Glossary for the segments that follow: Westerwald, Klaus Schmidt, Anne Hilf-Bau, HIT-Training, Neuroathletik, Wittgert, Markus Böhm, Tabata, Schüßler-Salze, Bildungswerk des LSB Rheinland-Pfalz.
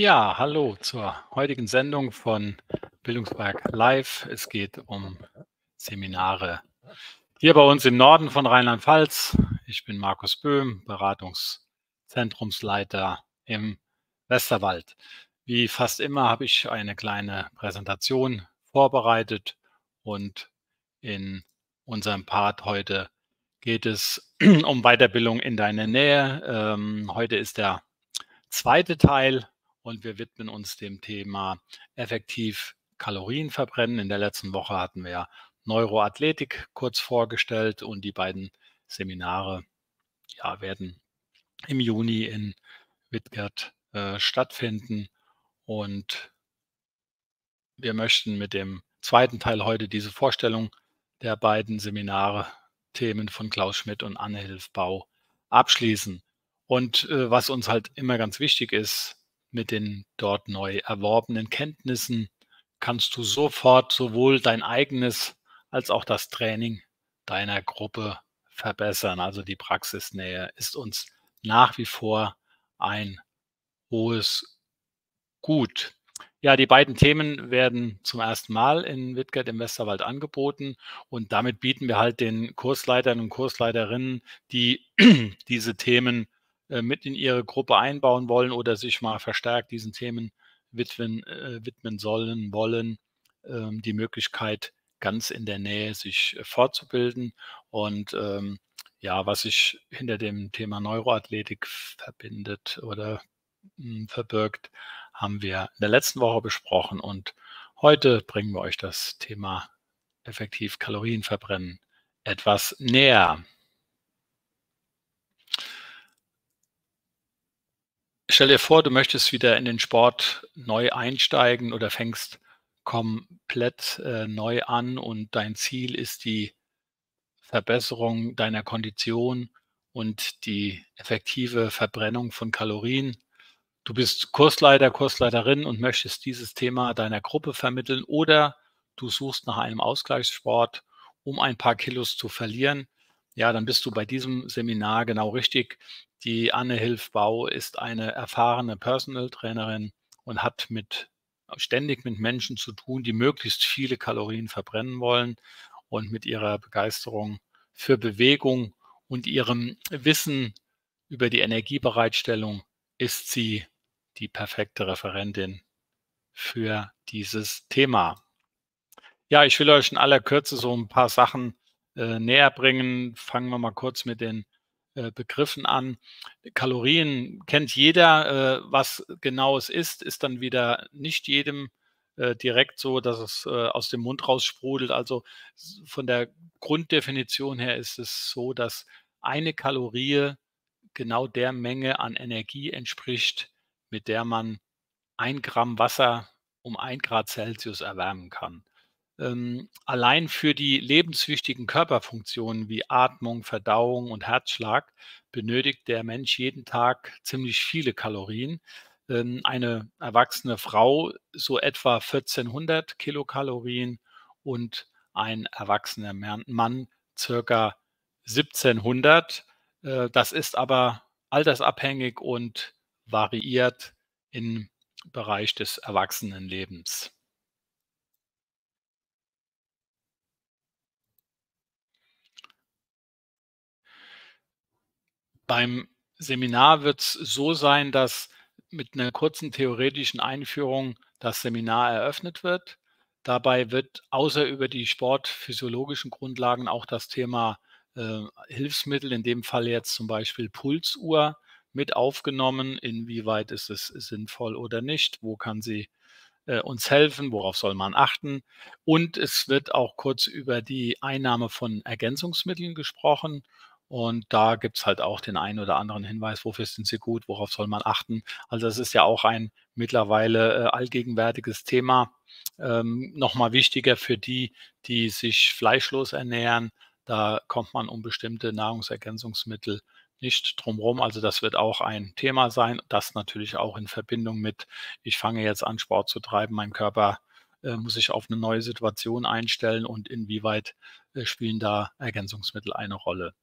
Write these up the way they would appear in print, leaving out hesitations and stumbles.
Ja, hallo zur heutigen Sendung von Bildungswerk Live. Es geht um Seminare hier bei uns im Norden von Rheinland-Pfalz. Ich bin Markus Böhm, Beratungszentrumsleiter im Westerwald. Wie fast immer habe ich eine kleine Präsentation vorbereitet und in unserem Part heute geht es um Weiterbildung in deiner Nähe. Heute ist der zweite Teil. Und wir widmen uns dem Thema effektiv Kalorien verbrennen. In der letzten Woche hatten wir Neuroathletik kurz vorgestellt und die beiden Seminare werden im Juni in Wittgert stattfinden. Und wir möchten mit dem zweiten Teil heute diese Vorstellung der beiden Seminarthemen von Klaus Schmidt und Anne Hilf-Bau abschließen. Und was uns halt immer ganz wichtig ist, mit den dort neu erworbenen Kenntnissen kannst du sofort sowohl dein eigenes als auch das Training deiner Gruppe verbessern. Also die Praxisnähe ist uns nach wie vor ein hohes Gut. Ja, die beiden Themen werden zum ersten Mal in Wittgert im Westerwald angeboten und damit bieten wir halt den Kursleitern und Kursleiterinnen, die diese Themen mit in ihre Gruppe einbauen wollen oder sich mal verstärkt diesen Themen widmen wollen, die Möglichkeit, ganz in der Nähe sich fortzubilden. Und was sich hinter dem Thema Neuroathletik verbindet oder verbirgt, haben wir in der letzten Woche besprochen. Und heute bringen wir euch das Thema effektiv Kalorien verbrennen etwas näher. Stell dir vor, du möchtest wieder in den Sport neu einsteigen oder fängst komplett neu an und dein Ziel ist die Verbesserung deiner Kondition und die effektive Verbrennung von Kalorien. Du bist Kursleiter, Kursleiterin und möchtest dieses Thema deiner Gruppe vermitteln oder du suchst nach einem Ausgleichssport, um ein paar Kilos zu verlieren. Ja, dann bist du bei diesem Seminar genau richtig. Die Anne Hilf-Bau ist eine erfahrene Personal Trainerin und hat ständig mit Menschen zu tun, die möglichst viele Kalorien verbrennen wollen. Und mit ihrer Begeisterung für Bewegung und ihrem Wissen über die Energiebereitstellung ist sie die perfekte Referentin für dieses Thema. Ja, ich will euch in aller Kürze so ein paar Sachen näher bringen. Fangen wir mal kurz mit den Begriffen an. Kalorien kennt jeder. Was genau es ist dann wieder nicht jedem direkt so, dass es aus dem Mund raus sprudelt. Also von der Grunddefinition her ist es so, dass eine Kalorie genau der Menge an Energie entspricht, mit der man 1 Gramm Wasser um 1 Grad Celsius erwärmen kann. Allein für die lebenswichtigen Körperfunktionen wie Atmung, Verdauung und Herzschlag benötigt der Mensch jeden Tag ziemlich viele Kalorien. Eine erwachsene Frau so etwa 1400 Kilokalorien und ein erwachsener Mann circa 1700. Das ist aber altersabhängig und variiert im Bereich des Erwachsenenlebens. Beim Seminar wird es so sein, dass mit einer kurzen theoretischen Einführung das Seminar eröffnet wird. Dabei wird außer über die sportphysiologischen Grundlagen auch das Thema Hilfsmittel, in dem Fall jetzt zum Beispiel Pulsuhr, mit aufgenommen. Inwieweit ist es sinnvoll oder nicht? Wo kann sie uns helfen? Worauf soll man achten? Und es wird auch kurz über die Einnahme von Ergänzungsmitteln gesprochen. Und da gibt es halt auch den einen oder anderen Hinweis, wofür sind sie gut, worauf soll man achten. Also das ist ja auch ein mittlerweile allgegenwärtiges Thema. Nochmal wichtiger für die, die sich fleischlos ernähren. Da kommt man um bestimmte Nahrungsergänzungsmittel nicht drumherum. Also das wird auch ein Thema sein. Das natürlich auch in Verbindung mit, ich fange jetzt an, Sport zu treiben, mein Körper muss ich auf eine neue Situation einstellen und inwieweit spielen da Ergänzungsmittel eine Rolle.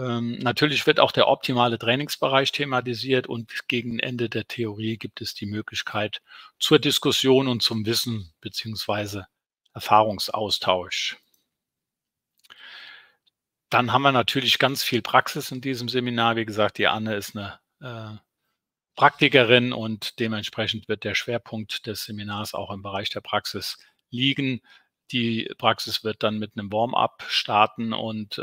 Natürlich wird auch der optimale Trainingsbereich thematisiert und gegen Ende der Theorie gibt es die Möglichkeit zur Diskussion und zum Wissen bzw. Erfahrungsaustausch. Dann haben wir natürlich ganz viel Praxis in diesem Seminar. Wie gesagt, die Anne ist eine Praktikerin und dementsprechend wird der Schwerpunkt des Seminars auch im Bereich der Praxis liegen. Die Praxis wird dann mit einem Warm-up starten und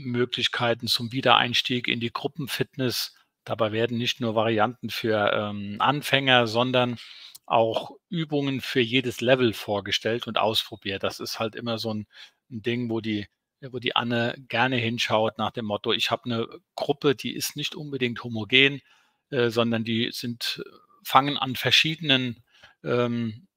Möglichkeiten zum Wiedereinstieg in die Gruppenfitness. Dabei werden nicht nur Varianten für Anfänger, sondern auch Übungen für jedes Level vorgestellt und ausprobiert. Das ist halt immer so ein Ding, wo die Anne gerne hinschaut nach dem Motto, ich habe eine Gruppe, die ist nicht unbedingt homogen, sondern die fangen an verschiedenen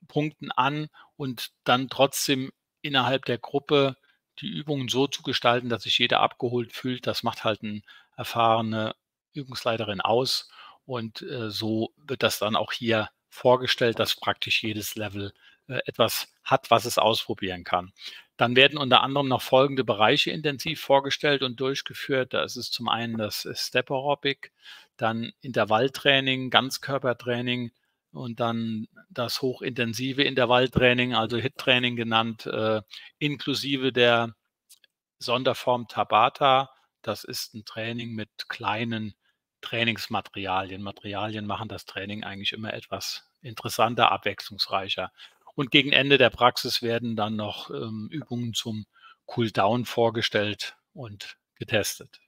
Punkten an und dann trotzdem innerhalb der Gruppe die Übungen so zu gestalten, dass sich jeder abgeholt fühlt. Das macht halt eine erfahrene Übungsleiterin aus und so wird das dann auch hier vorgestellt, dass praktisch jedes Level etwas hat, was es ausprobieren kann. Dann werden unter anderem noch folgende Bereiche intensiv vorgestellt und durchgeführt. Da ist es zum einen das Step Aerobic, dann Intervalltraining, Ganzkörpertraining und dann das hochintensive Intervalltraining, also HIT-Training genannt, inklusive der Sonderform Tabata. Das ist ein Training mit kleinen Trainingsmaterialien. Materialien machen das Training eigentlich immer etwas interessanter, abwechslungsreicher. Und gegen Ende der Praxis werden dann noch Übungen zum Cooldown vorgestellt und getestet.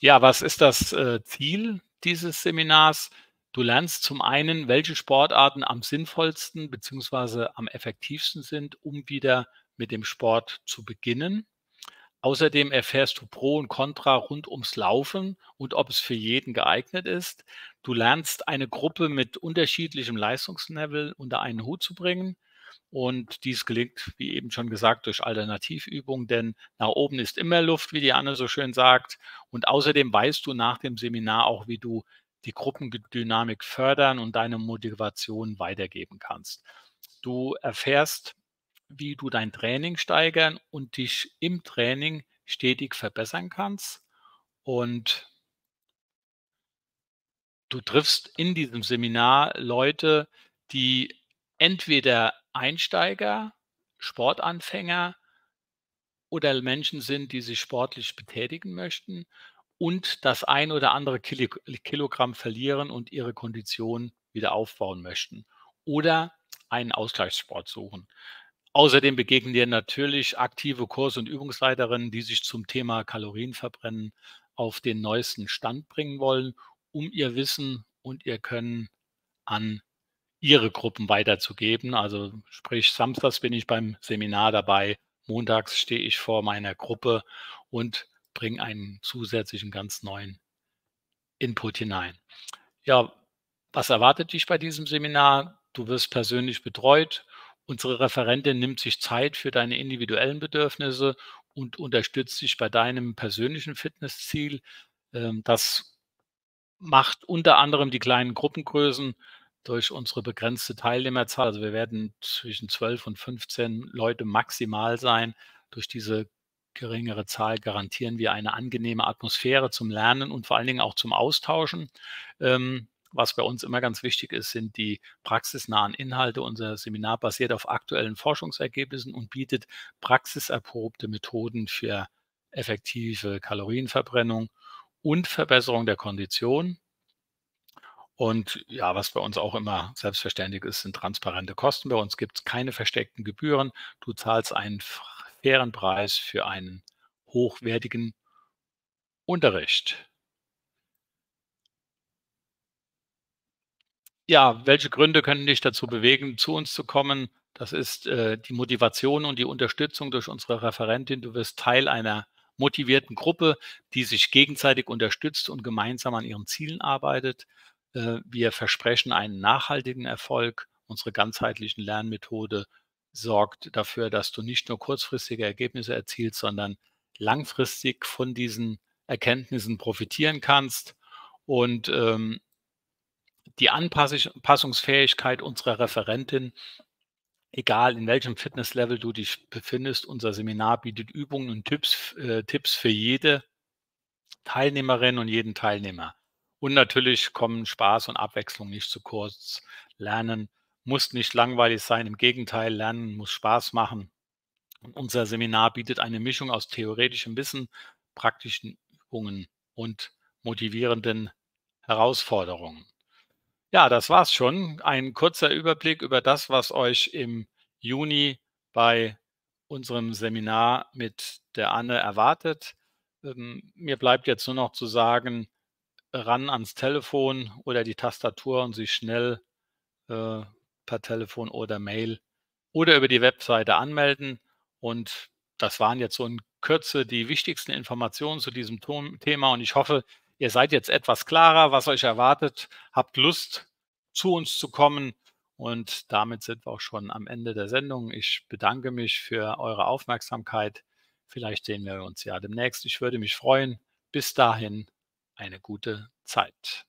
Ja, was ist das Ziel dieses Seminars? Du lernst zum einen, welche Sportarten am sinnvollsten bzw. am effektivsten sind, um wieder mit dem Sport zu beginnen. Außerdem erfährst du Pro und Contra rund ums Laufen und ob es für jeden geeignet ist. Du lernst, eine Gruppe mit unterschiedlichem Leistungslevel unter einen Hut zu bringen. Und dies gelingt, wie eben schon gesagt, durch Alternativübungen, denn nach oben ist immer Luft, wie die Anne so schön sagt. Und außerdem weißt du nach dem Seminar auch, wie du die Gruppendynamik fördern und deine Motivation weitergeben kannst. Du erfährst, wie du dein Training steigern und dich im Training stetig verbessern kannst. Und du triffst in diesem Seminar Leute, die entweder Einsteiger, Sportanfänger oder Menschen sind, die sich sportlich betätigen möchten und das ein oder andere Kilogramm verlieren und ihre Kondition wieder aufbauen möchten oder einen Ausgleichssport suchen. Außerdem begegnen dir natürlich aktive Kurs- und Übungsleiterinnen, die sich zum Thema Kalorienverbrennen auf den neuesten Stand bringen wollen, um ihr Wissen und ihr Können an ihre Gruppen weiterzugeben. Also sprich, samstags bin ich beim Seminar dabei, montags stehe ich vor meiner Gruppe und bringe einen zusätzlichen ganz neuen Input hinein. Ja, was erwartet dich bei diesem Seminar? Du wirst persönlich betreut. Unsere Referentin nimmt sich Zeit für deine individuellen Bedürfnisse und unterstützt dich bei deinem persönlichen Fitnessziel. Das macht unter anderem die kleinen Gruppengrößen durch unsere begrenzte Teilnehmerzahl. Also wir werden zwischen 12 und 15 Leute maximal sein. Durch diese geringere Zahl garantieren wir eine angenehme Atmosphäre zum Lernen und vor allen Dingen auch zum Austauschen. Was bei uns immer ganz wichtig ist, sind die praxisnahen Inhalte. Unser Seminar basiert auf aktuellen Forschungsergebnissen und bietet praxiserprobte Methoden für effektive Kalorienverbrennung und Verbesserung der Kondition. Und ja, was bei uns auch immer selbstverständlich ist, sind transparente Kosten. Bei uns gibt es keine versteckten Gebühren. Du zahlst einen fairen Preis für einen hochwertigen Unterricht. Ja, welche Gründe können dich dazu bewegen, zu uns zu kommen? Das ist die Motivation und die Unterstützung durch unsere Referentin. Du wirst Teil einer motivierten Gruppe, die sich gegenseitig unterstützt und gemeinsam an ihren Zielen arbeitet. Wir versprechen einen nachhaltigen Erfolg. Unsere ganzheitliche Lernmethode sorgt dafür, dass du nicht nur kurzfristige Ergebnisse erzielst, sondern langfristig von diesen Erkenntnissen profitieren kannst. Und die Anpassungsfähigkeit unserer Referentin egal in welchem Fitnesslevel du dich befindest, unser Seminar bietet Übungen und Tipps für jede Teilnehmerin und jeden Teilnehmer. Und natürlich kommen Spaß und Abwechslung nicht zu kurz. Lernen muss nicht langweilig sein, im Gegenteil, Lernen muss Spaß machen. Und unser Seminar bietet eine Mischung aus theoretischem Wissen, praktischen Übungen und motivierenden Herausforderungen. Ja, das war's schon. Ein kurzer Überblick über das, was euch im Juni bei unserem Seminar mit der Anne erwartet. Mir bleibt jetzt nur noch zu sagen, ran ans Telefon oder die Tastatur und sich schnell per Telefon oder Mail oder über die Webseite anmelden. Und das waren jetzt so in Kürze die wichtigsten Informationen zu diesem Thema. Und ich hoffe, ihr seid jetzt etwas klarer, was euch erwartet, habt Lust, zu uns zu kommen. Und damit sind wir auch schon am Ende der Sendung. Ich bedanke mich für eure Aufmerksamkeit. Vielleicht sehen wir uns ja demnächst. Ich würde mich freuen. Bis dahin eine gute Zeit.